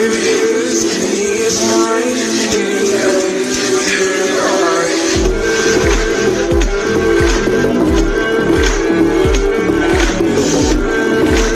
There is me.